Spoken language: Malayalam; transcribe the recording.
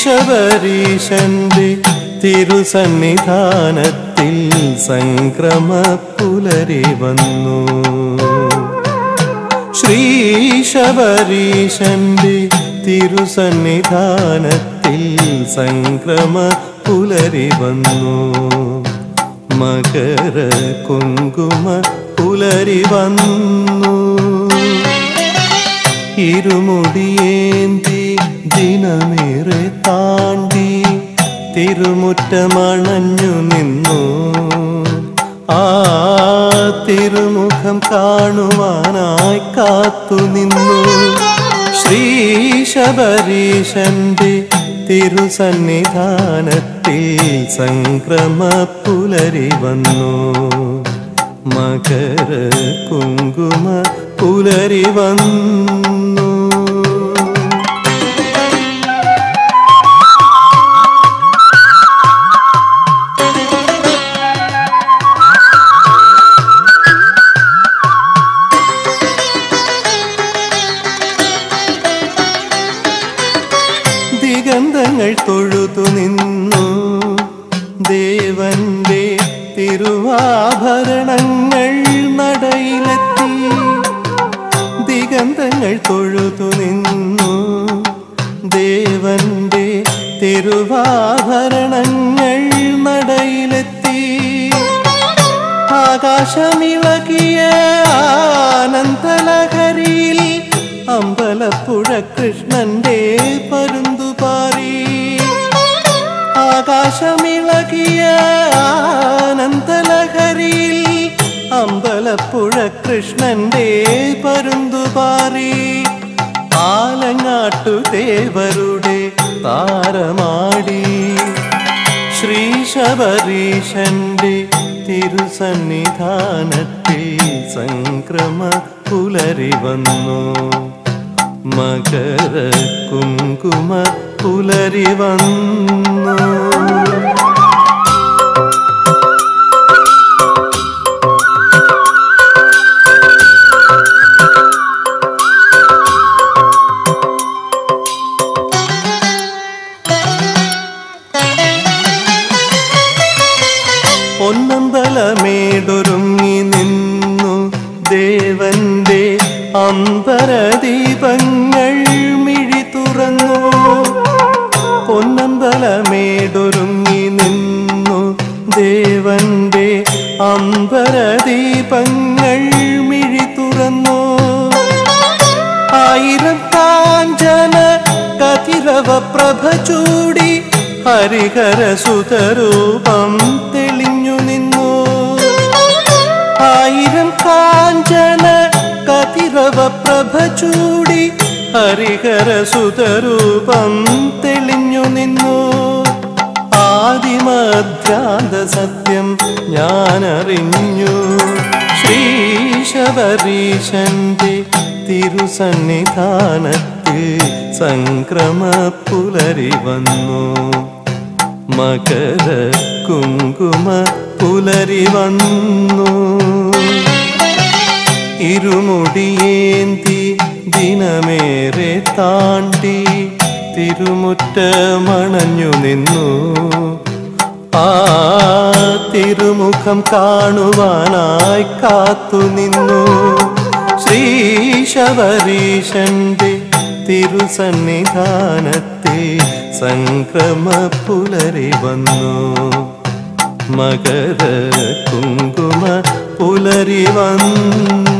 ശബരീശന്റെ തിരുസന്നിധാനത്തിൽ സംക്രമ പുലരി വന്നു. ശ്രീ ശബരീശന്റെ തിരുസന്നിധാനത്തിൽ സംക്രമ പുലരി വന്നു. മകര കുങ്കുമ പുലരി വന്നു. ഇരുമുടിയേന്തി ദിനമേറെ താണ്ടി തിരുമുറ്റമണഞ്ഞു നിന്നു. ആ തിരുമുഖം കാണുവാനായി കാത്തു നിന്നു. ശ്രീ ശബരീശന്റെ തിരുസന്നിധാനത്തിൽ സംക്രമ പുലരി വന്നു. മകര കുങ്കുമ പുലരി വന്നു. ദിഗന്ധങ്ങൾ തൊഴുതു നിന്നു ദേവന്റെ തിരുവാഭരണങ്ങൾ നടയിലെത്തി. ദിഗന്ധങ്ങൾ തൊഴുതു നിന്നു ദേവന്റെ തിരുവാഭരണങ്ങൾ നടയിലെത്തി. ആകാശമിളകിയ ആനന്ദലഹരിയിൽ അമ്പലപ്പുഴ കൃഷ്ണന്റെ പരുന്തുപാറി. ആകാശമിളകിയ ആനന്ദലഹരിയിൽ അമ്പലപ്പുഴ കൃഷ്ണന്റെ പരുന്തുപാറി. ആലങ്ങാട്ടു ദേവരുടെ താരമാടി ശ്രീ ശബരീശന്റെ തിരുസന്നിധാനത്തിൽ സംക്രമ പുലരി വന്നു. മകര കുങ്കുമ പുലരി വന്നു. പൊന്നമ്പലമേടൊരുങ്ങി നിന്നു ദേവന്റെ അമ്പരദീപങ്ങൾ മിഴി തുറന്നു. പൊന്നമ്പലമേടൊരുങ്ങി നിന്നു ദേവന്റെ അമ്പരദീപങ്ങൾ മിഴി തുറന്നു. ആയിരം കാഞ്ചന കതിരവ പ്രഭ ചൂടി ഹരിഹരസുതരൂപം തെളിഞ്ഞു നിന്നു. ആയിരം കാഞ്ചന പ്രഭ ചൂടി ഹരിഹരസുതരൂപം തെളിഞ്ഞു നിന്നു. ആദിമധ്യാന്ത സത്യം ഞാനറിഞ്ഞു. ശ്രീ ശബരീശന്റെ തിരുസന്നിധാനത്തിൽ സംക്രമ പുലരി വന്നു. മകര കുങ്കുമ പുലരി വന്നു. ഇരുമുടിയേന്തി ദിനമേറെ താണ്ടി തിരുമുറ്റമണഞ്ഞു നിന്നു. ആ തിരുമുഖം കാണുവാനായി കാത്തു നിന്നു. ശ്രീ ശബരീശന്റെ തിരുസന്നിധാനത്തിൽ സംക്രമ പുലരി വന്നു. മകര കുങ്കുമ പുലരി വന്നു.